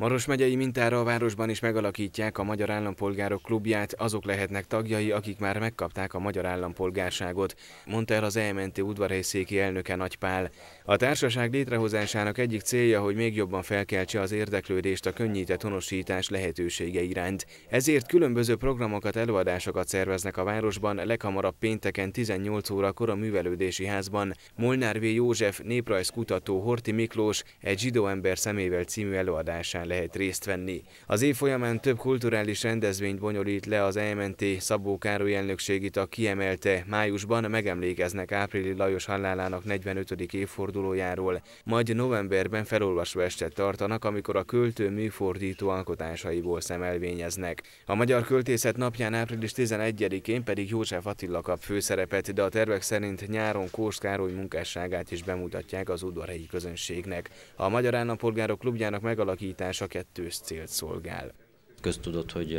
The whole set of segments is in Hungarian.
Maros megyei mintára a városban is megalakítják a Magyar Állampolgárok Klubját, azok lehetnek tagjai, akik már megkapták a magyar állampolgárságot, mondta el az EMNT udvarhelyszéki elnöke Nagy Pál. A társaság létrehozásának egyik célja, hogy még jobban felkeltse az érdeklődést a könnyített honosítás lehetősége iránt. Ezért különböző programokat, előadásokat szerveznek a városban, leghamarabb pénteken 18 órakor a művelődési házban. Molnár V. József, néprajzkutató Horthy Miklós egy zsidó ember szemével című előadásán lehet részt venni. Az év folyamán több kulturális rendezvényt bonyolít le az EMNT, Szabó Károly elnökségét a kiemelte, májusban megemlékeznek Áprili Lajos halálának 45. évfordulójáról, majd novemberben felolvasó estet tartanak, amikor a költő műfordító alkotásaiból szemelvényeznek. A Magyar Költészet napján április 11-én pedig József Attila kap főszerepet, de a tervek szerint nyáron Kóskároly munkásságát is bemutatják az udvarhelyi közönségnek. A Magyar Állampolgárok Klubjának megalakítása a kettős célt szolgál. Köztudott, hogy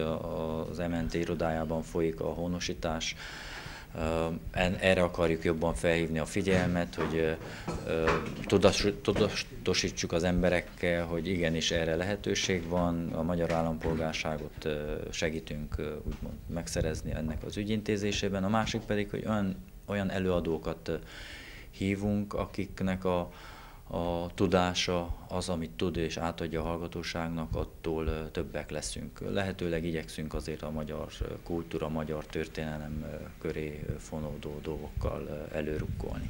az MNT irodájában folyik a honosítás. Erre akarjuk jobban felhívni a figyelmet, hogy tudatosítsuk az emberekkel, hogy igenis erre lehetőség van, a magyar állampolgárságot segítünk úgymond megszerezni ennek az ügyintézésében. A másik pedig, hogy olyan előadókat hívunk, akiknek a tudása az, amit tud és átadja a hallgatóságnak, attól többek leszünk. Lehetőleg igyekszünk azért a magyar kultúra, a magyar történelem köré fonódó dolgokkal előrukkolni.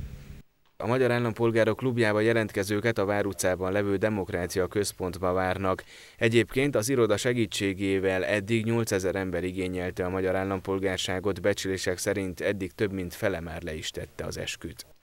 A Magyar Állampolgárok Klubjába jelentkezőket a Vár utcában levő Demokrácia Központba várnak. Egyébként az iroda segítségével eddig 8000 ember igényelte a magyar állampolgárságot, becslések szerint eddig több mint fele már le is tette az esküt.